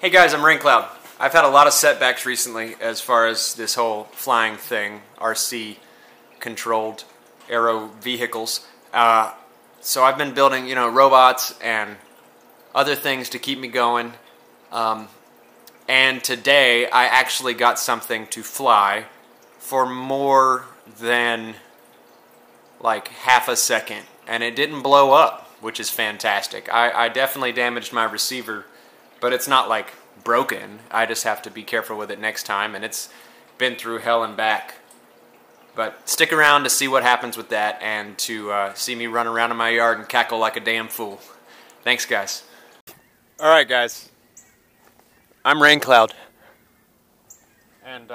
Hey guys, I'm Raincloud. I've had a lot of setbacks recently as far as this whole flying thing, RC controlled aero vehicles. So I've been building, robots and other things to keep me going. And today I actually got something to fly for more than like half a second, and it didn't blow up, which is fantastic. I definitely damaged my receiver, but it's not like broken. I just have to be careful with it next time, and it's been through hell and back. But stick around to see what happens with that and to see me run around in my yard and cackle like a damn fool. Thanks, guys. Alright, guys. I'm Raincloud. And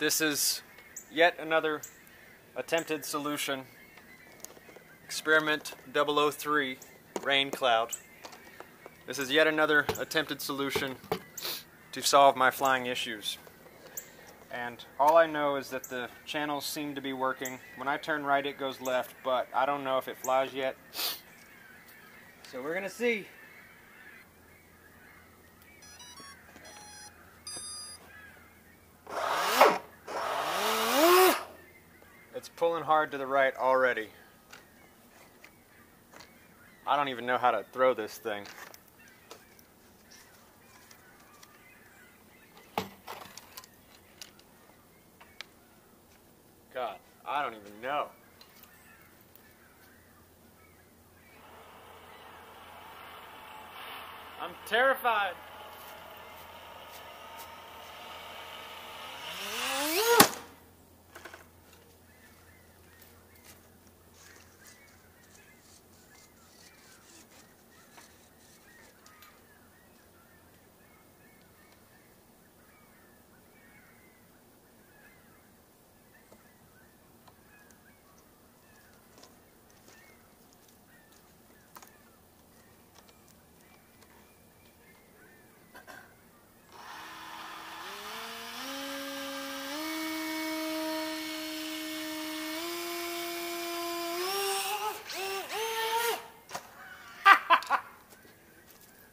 this is yet another attempted solution. Experiment 003, Raincloud. This is yet another attempted solution to solve my flying issues. And all I know is that the channels seem to be working. When I turn right, it goes left, but I don't know if it flies yet. So we're gonna see. It's pulling hard to the right already. I don't even know how to throw this thing. God, I don't even know. I'm terrified.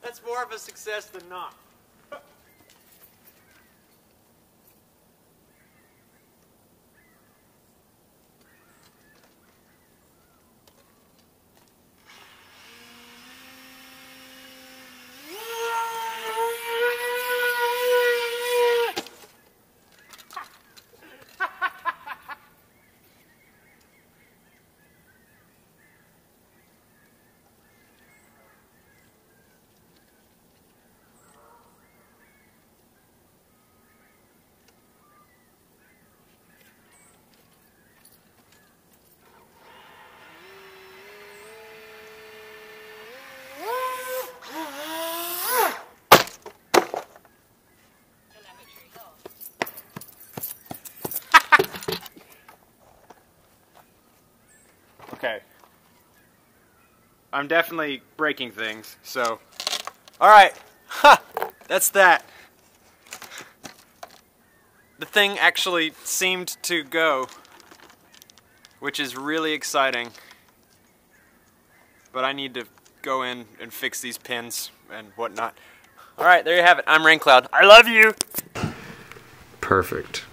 That's more of a success than not. Okay, I'm definitely breaking things, so, alright, ha, that's that. The thing actually seemed to go, which is really exciting, but I need to go in and fix these pins and whatnot. Alright, there you have it, I'm Raincloud. I love you! Perfect.